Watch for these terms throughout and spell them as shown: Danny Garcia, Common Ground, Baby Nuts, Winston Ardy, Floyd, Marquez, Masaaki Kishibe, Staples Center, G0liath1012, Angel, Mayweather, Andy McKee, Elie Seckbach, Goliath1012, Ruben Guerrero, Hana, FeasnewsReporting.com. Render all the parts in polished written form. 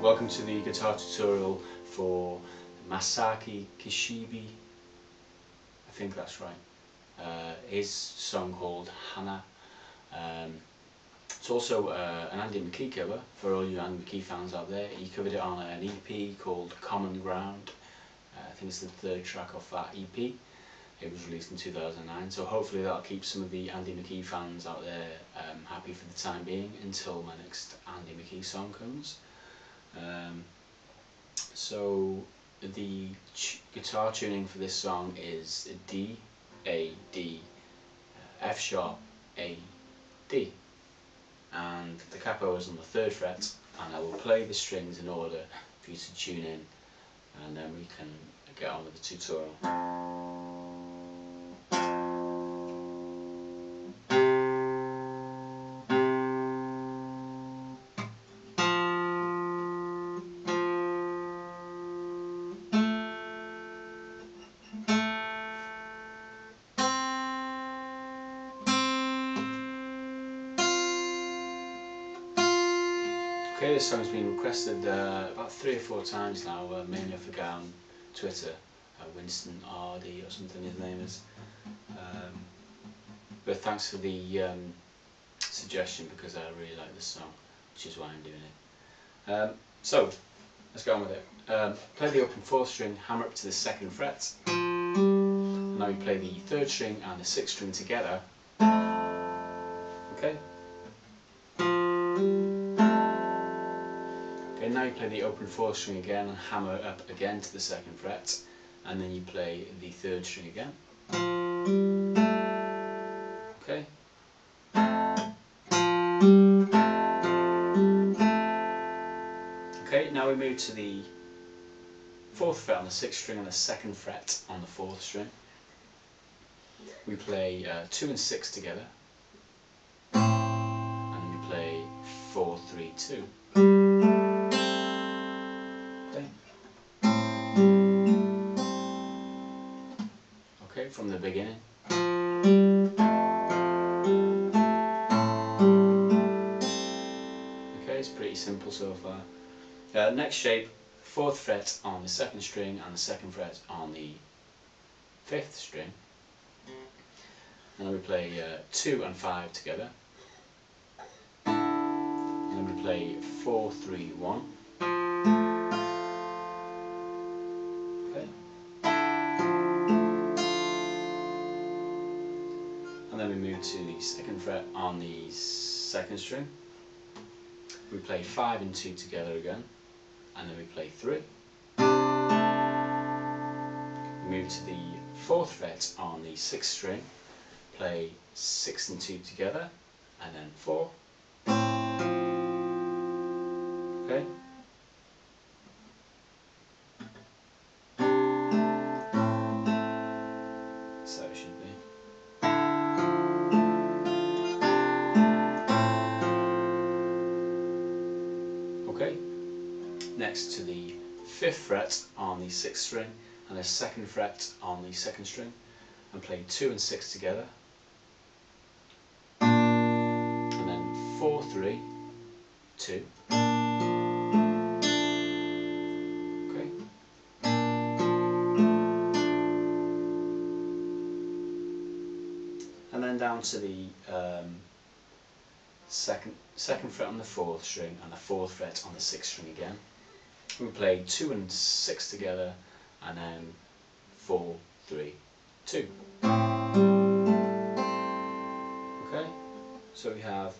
1012. Welcome to the guitar tutorial for Masaaki Kishibe, I think that's right, his song called Hana. It's also an Andy McKee cover, for all you Andy McKee fans out there. He covered it on an EP called Common Ground. I think it's the third track off that EP. It was released in 2009, so hopefully that'll keep some of the Andy McKee fans out there happy for the time being until my next Andy McKee song comes. So the guitar tuning for this song is D, A, D, F sharp, A, D, and the capo is on the third fret, and I will play the strings in order for you to tune in, and then we can get on with the tutorial. Okay, this song's been requested about 3 or 4 times now, mainly off the guy on Twitter, Winston Ardy or something his name is. But thanks for the suggestion, because I really like this song, which is why I'm doing it. So let's go on with it. Play the open 4th string, hammer up to the 2nd fret. And now you play the 3rd string and the 6th string together. Okay. And now you play the open 4th string again and hammer up again to the 2nd fret, and then you play the 3rd string again. Okay. Okay, now we move to the 4th fret on the 6th string and the 2nd fret on the 4th string. We play 2 and 6 together, and we play 4, 3, 2. Okay, from the beginning. Okay, it's pretty simple so far. Next shape, 4th fret on the 2nd string and the 2nd fret on the 5th string. And then we play 2 and 5 together. And then we play 4, 3, 1. Then we move to the 2nd fret on the 2nd string. We play 5 and 2 together again, and then we play 3. We move to the 4th fret on the 6th string, play 6 and 2 together, and then 4. Okay. So it should be. Okay, next to the 5th fret on the 6th string and the 2nd fret on the 2nd string, and play 2 and 6 together, and then 4, 3, 2. Okay. And then down to the second fret on the 4th string and the 4th fret on the 6th string again. We play 2 and 6 together, and then 4, 3, 2. Okay, so we have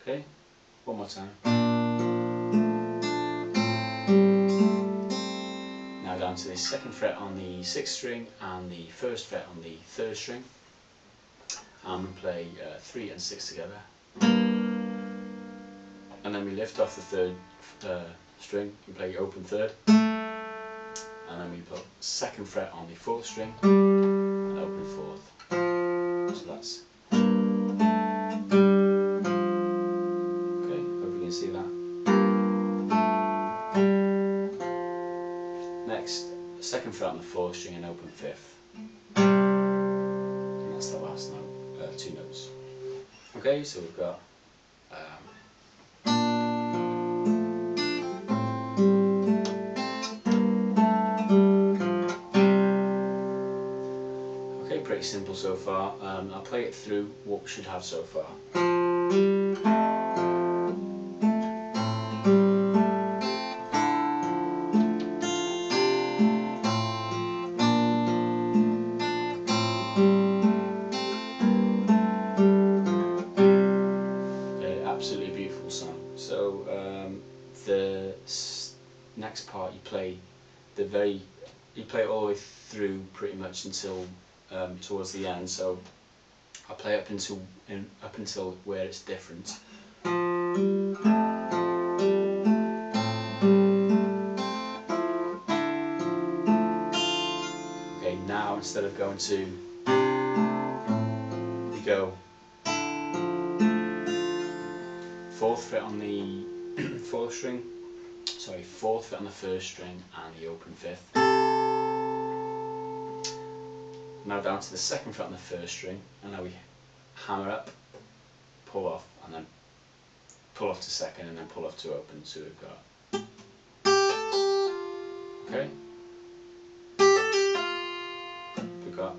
okay, one more time. To the 2nd fret on the 6th string and the 1st fret on the 3rd string, and we play 3 and 6 together, and then we lift off the 3rd string and play open 3rd, and then we put 2nd fret on the 4th string and open 4th, so that's okay. Hope you can see that. Next, 2nd fret on the 4th string and open 5th. And that's the last note, two notes. Okay, so we've got okay, pretty simple so far. I'll play it through what we should have so far. Next part you play it all the way through pretty much until towards the end, so I play up until where it's different. Okay, now instead of going to, you go 4th fret on the 4th string. Sorry, 4th fret on the 1st string and the open 5th. Now down to the 2nd fret on the 1st string, and now we hammer up, pull off, and then pull off to 2nd, and then pull off to open. So we've got okay, we've got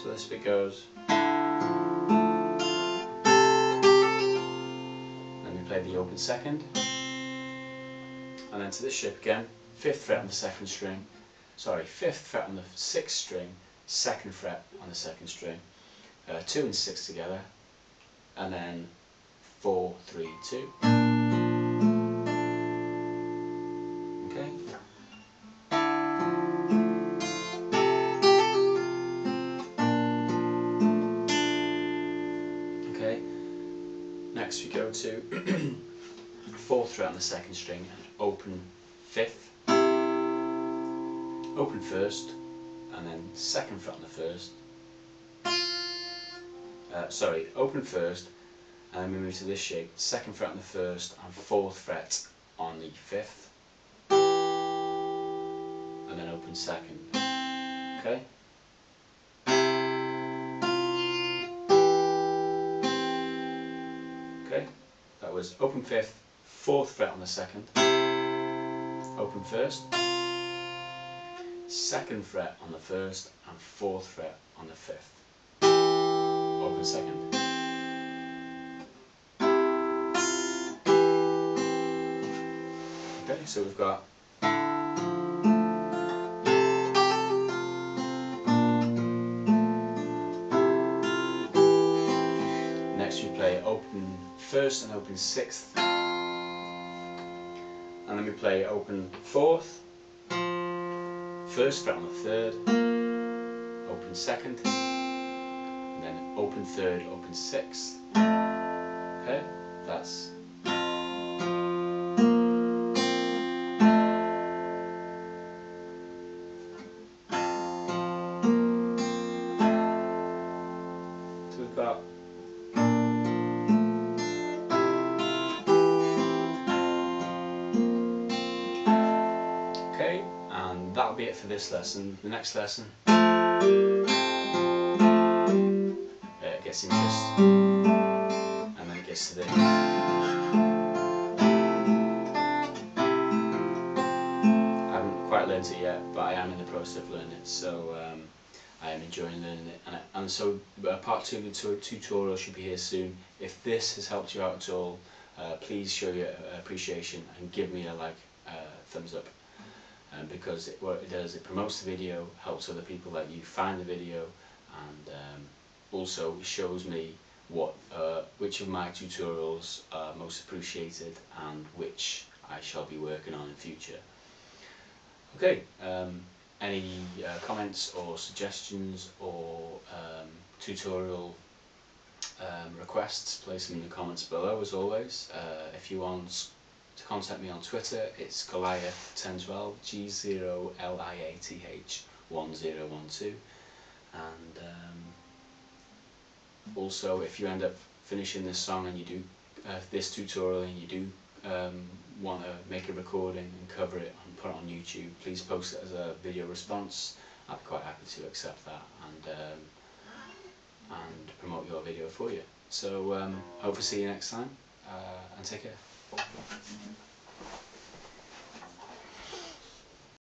so this bit goes. Play the open 2nd, and then to the ship again, 5th fret on the 2nd string, sorry, 5th fret on the 6th string, 2nd fret on the 2nd string, 2 and 6 together, and then 4, 3, 2. Okay. Next we go to 4th fret on the 2nd string and open 5th, open 1st, and then 2nd fret on the 1st, sorry, open 1st, and then we move to this shape, 2nd fret on the 1st and 4th fret on the 5th, and then open 2nd, okay? Okay, that was open 5th, 4th fret on the 2nd, open 1st, 2nd fret on the 1st, and 4th fret on the 5th, open 2nd. Okay, so we've got next we play open 1st and open 6th, and then we play open 4th, 1st fret on the 3rd, open 2nd, and then open 3rd, open 6th. Okay, that's so we've got that'll be it for this lesson. The next lesson it gets interest, and then it gets to the I haven't quite learned it yet, but I am in the process of learning it, so I am enjoying learning it, and so part 2 of the tutorial should be here soon. If this has helped you out at all, please show your appreciation and give me a like, thumbs up. Because what it does, it promotes the video, helps other people that you find the video, and also shows me what which of my tutorials are most appreciated and which I shall be working on in future. Okay, any comments or suggestions or tutorial requests, place them in the comments below as always. If you want to contact me on Twitter, it's Goliath1012, G0LIATH1012, and also if you end up finishing this song and you do this tutorial and you do want to make a recording and cover it on put on YouTube, please post it as a video response. I'd be quite happy to accept that and promote your video for you. So hope to see you next time, and take care.